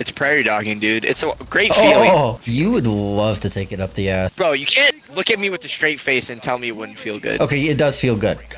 It's prairie dogging, dude. It's a great feeling. Oh, you would love to take it up the ass. Bro, you can't look at me with a straight face and tell me it wouldn't feel good. Okay, it does feel good.